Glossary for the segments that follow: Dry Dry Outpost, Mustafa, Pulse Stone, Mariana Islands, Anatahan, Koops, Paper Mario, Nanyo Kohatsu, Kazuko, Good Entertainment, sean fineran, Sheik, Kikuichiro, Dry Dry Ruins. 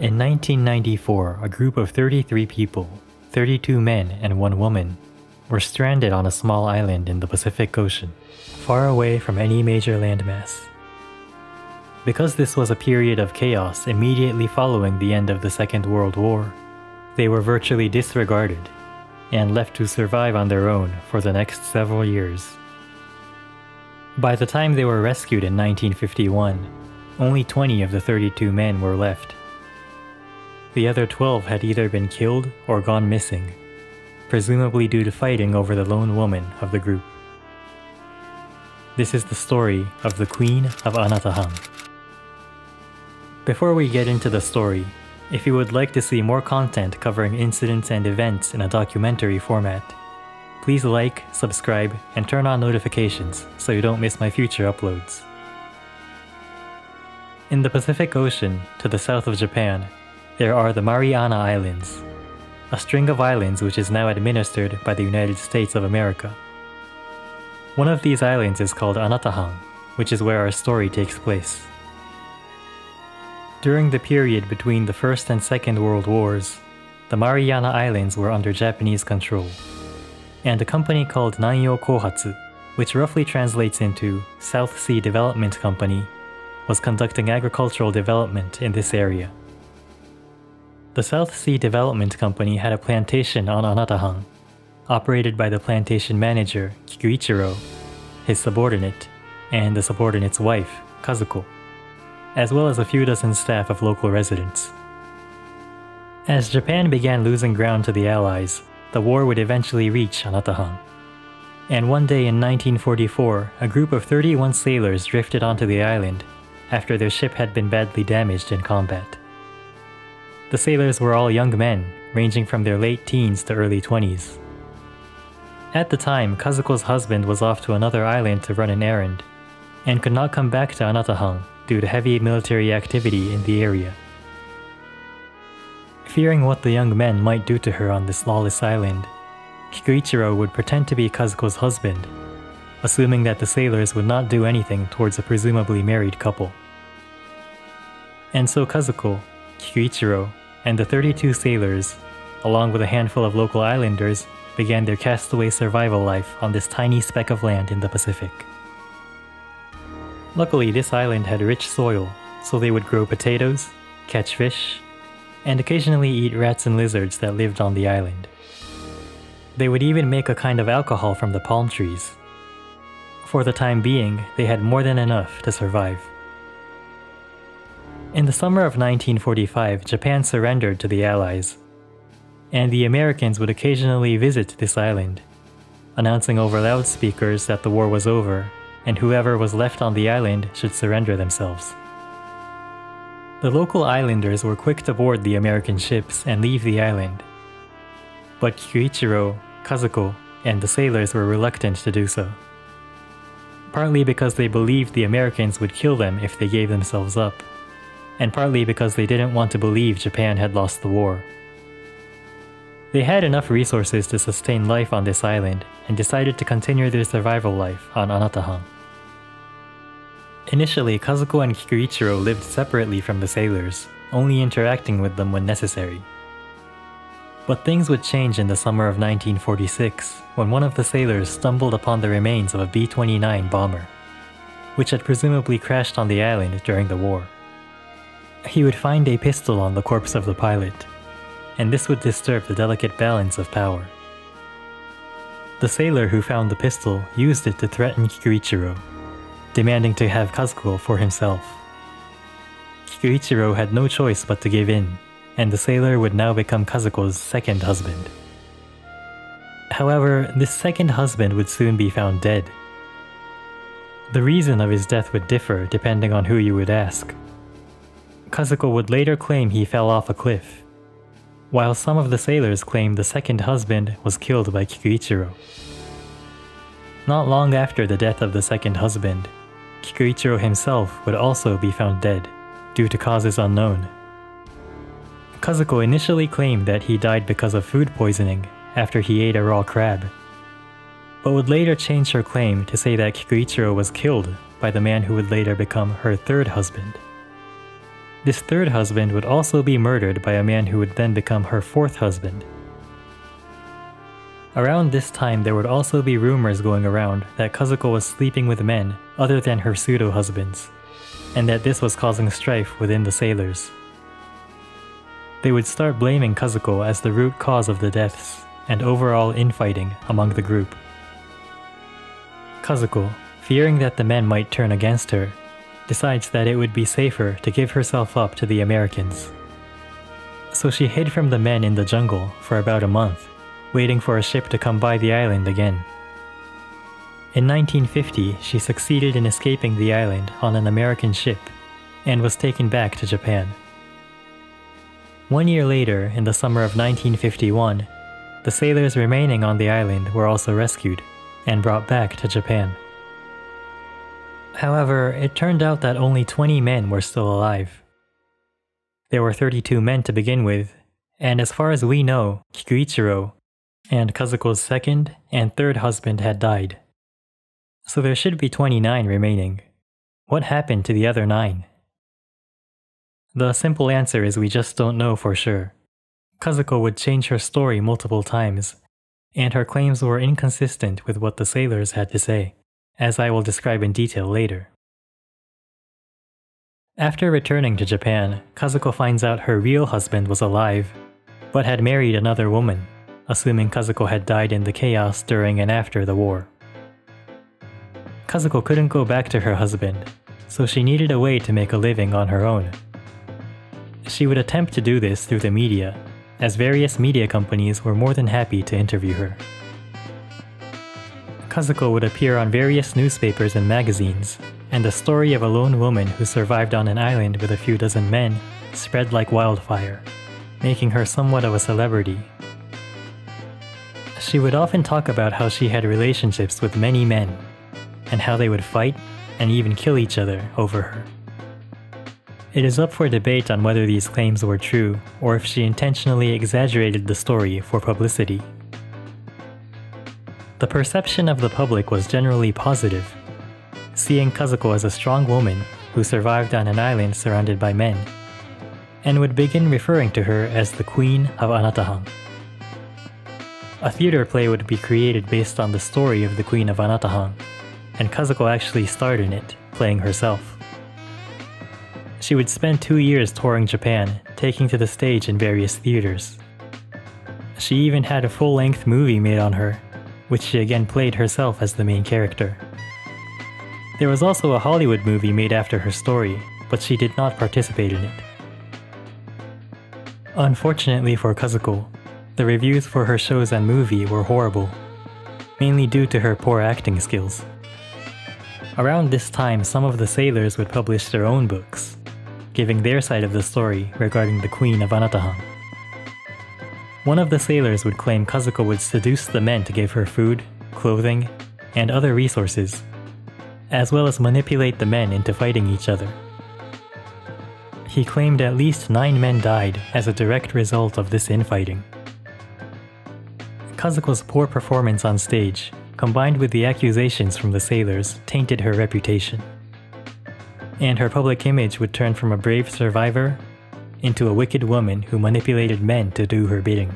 In 1994, a group of 33 people, 32 men and 1 woman, were stranded on a small island in the Pacific Ocean, far away from any major landmass. Because this was a period of chaos immediately following the end of the Second World War, they were virtually disregarded and left to survive on their own for the next several years. By the time they were rescued in 1951, only 20 of the 32 men were left. The other 12 had either been killed or gone missing, presumably due to fighting over the lone woman of the group. This is the story of the Queen of Anatahan. Before we get into the story, if you would like to see more content covering incidents and events in a documentary format, please like, subscribe, and turn on notifications so you don't miss my future uploads. In the Pacific Ocean, to the south of Japan, there are the Mariana Islands, a string of islands which is now administered by the United States of America. One of these islands is called Anatahan, which is where our story takes place. During the period between the First and Second World Wars, the Mariana Islands were under Japanese control, and a company called Nanyo Kohatsu, which roughly translates into South Sea Development Company, was conducting agricultural development in this area. The South Sea Development Company had a plantation on Anatahan, operated by the plantation manager, Kikuichiro, his subordinate, and the subordinate's wife, Kazuko, as well as a few dozen staff of local residents. As Japan began losing ground to the Allies, the war would eventually reach Anatahan. And one day in 1944, a group of 31 sailors drifted onto the island after their ship had been badly damaged in combat. The sailors were all young men, ranging from their late teens to early 20s. At the time, Kazuko's husband was off to another island to run an errand, and could not come back to Anatahan due to heavy military activity in the area. Fearing what the young men might do to her on this lawless island, Kikuichiro would pretend to be Kazuko's husband, assuming that the sailors would not do anything towards a presumably married couple. And so Kazuko, Kikuichiro, and the 32 sailors, along with a handful of local islanders, began their castaway survival life on this tiny speck of land in the Pacific. Luckily, this island had rich soil, so they would grow potatoes, catch fish, and occasionally eat rats and lizards that lived on the island. They would even make a kind of alcohol from the palm trees. For the time being, they had more than enough to survive. In the summer of 1945, Japan surrendered to the Allies, and the Americans would occasionally visit this island, announcing over loudspeakers that the war was over, and whoever was left on the island should surrender themselves. The local islanders were quick to board the American ships and leave the island, but Kikuichiro, Kazuko, and the sailors were reluctant to do so, partly because they believed the Americans would kill them if they gave themselves up, and partly because they didn't want to believe Japan had lost the war. They had enough resources to sustain life on this island and decided to continue their survival life on Anatahan. Initially, Kazuko and Kikuichiro lived separately from the sailors, only interacting with them when necessary. But things would change in the summer of 1946 when one of the sailors stumbled upon the remains of a B-29 bomber, which had presumably crashed on the island during the war. He would find a pistol on the corpse of the pilot, and this would disturb the delicate balance of power. The sailor who found the pistol used it to threaten Kikuichiro, demanding to have Kazuko for himself. Kikuichiro had no choice but to give in, and the sailor would now become Kazuko's second husband. However, this second husband would soon be found dead. The reason of his death would differ depending on who you would ask. Kazuko would later claim he fell off a cliff, while some of the sailors claimed the second husband was killed by Kikuichiro. Not long after the death of the second husband, Kikuichiro himself would also be found dead, due to causes unknown. Kazuko initially claimed that he died because of food poisoning after he ate a raw crab, but would later change her claim to say that Kikuichiro was killed by the man who would later become her third husband. This third husband would also be murdered by a man who would then become her fourth husband. Around this time, there would also be rumors going around that Kazuko was sleeping with men other than her pseudo-husbands, and that this was causing strife within the sailors. They would start blaming Kazuko as the root cause of the deaths and overall infighting among the group. Kazuko, fearing that the men might turn against her, decides that it would be safer to give herself up to the Americans. So she hid from the men in the jungle for about a month, waiting for a ship to come by the island again. In 1950, she succeeded in escaping the island on an American ship and was taken back to Japan. 1 year later, in the summer of 1951, the sailors remaining on the island were also rescued and brought back to Japan. However, it turned out that only 20 men were still alive. There were 32 men to begin with, and as far as we know, Kikuichiro and Kazuko's second and third husband had died. So there should be 29 remaining. What happened to the other 9? The simple answer is we just don't know for sure. Kazuko would change her story multiple times, and her claims were inconsistent with what the sailors had to say, as I will describe in detail later. After returning to Japan, Kazuko finds out her real husband was alive, but had married another woman, assuming Kazuko had died in the chaos during and after the war. Kazuko couldn't go back to her husband, so she needed a way to make a living on her own. She would attempt to do this through the media, as various media companies were more than happy to interview her. Kazuko would appear on various newspapers and magazines, and the story of a lone woman who survived on an island with a few dozen men spread like wildfire, making her somewhat of a celebrity. She would often talk about how she had relationships with many men, and how they would fight and even kill each other over her. It is up for debate on whether these claims were true, or if she intentionally exaggerated the story for publicity. The perception of the public was generally positive, seeing Kazuko as a strong woman who survived on an island surrounded by men, and would begin referring to her as the Queen of Anatahan. A theater play would be created based on the story of the Queen of Anatahan, and Kazuko actually starred in it, playing herself. She would spend 2 years touring Japan, taking to the stage in various theaters. She even had a full-length movie made on her, which she again played herself as the main character. There was also a Hollywood movie made after her story, but she did not participate in it. Unfortunately for Kazuko, the reviews for her shows and movie were horrible, mainly due to her poor acting skills. Around this time, some of the sailors would publish their own books, giving their side of the story regarding the Queen of Anatahan. One of the sailors would claim Kazuko would seduce the men to give her food, clothing, and other resources, as well as manipulate the men into fighting each other. He claimed at least 9 men died as a direct result of this infighting. Kazuko's poor performance on stage, combined with the accusations from the sailors, tainted her reputation, and her public image would turn from a brave survivor into a wicked woman who manipulated men to do her bidding.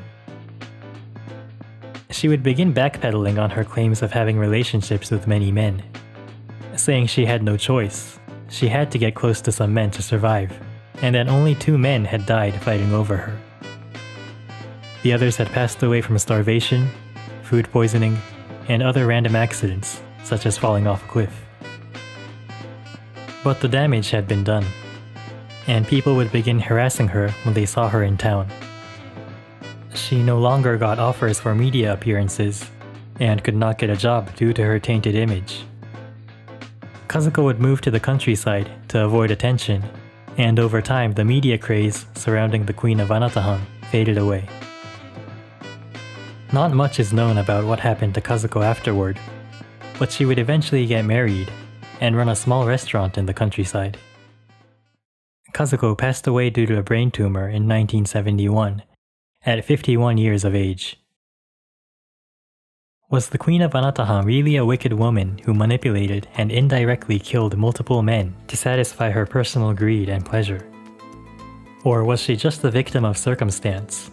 She would begin backpedaling on her claims of having relationships with many men, saying she had no choice, she had to get close to some men to survive, and that only 2 men had died fighting over her. The others had passed away from starvation, food poisoning, and other random accidents, such as falling off a cliff. But the damage had been done, and people would begin harassing her when they saw her in town. She no longer got offers for media appearances, and could not get a job due to her tainted image. Kazuko would move to the countryside to avoid attention, and over time the media craze surrounding the Queen of Anatahan faded away. Not much is known about what happened to Kazuko afterward, but she would eventually get married and run a small restaurant in the countryside. Kazuko passed away due to a brain tumor in 1971, at 51 years of age. Was the Queen of Anatahan really a wicked woman who manipulated and indirectly killed multiple men to satisfy her personal greed and pleasure? Or was she just the victim of circumstance,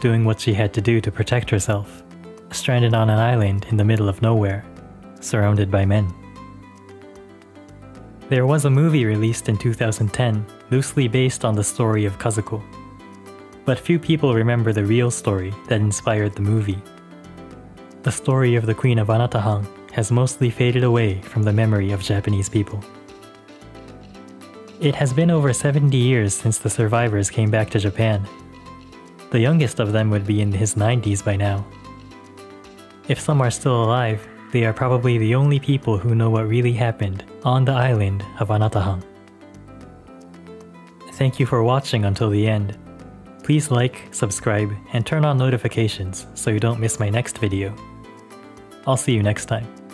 doing what she had to do to protect herself, stranded on an island in the middle of nowhere, surrounded by men? There was a movie released in 2010, loosely based on the story of Kazuko. But few people remember the real story that inspired the movie. The story of the Queen of Anatahan has mostly faded away from the memory of Japanese people. It has been over 70 years since the survivors came back to Japan. The youngest of them would be in his 90s by now. If some are still alive, they are probably the only people who know what really happened on the island of Anatahan. Thank you for watching until the end. Please like, subscribe, and turn on notifications so you don't miss my next video. I'll see you next time.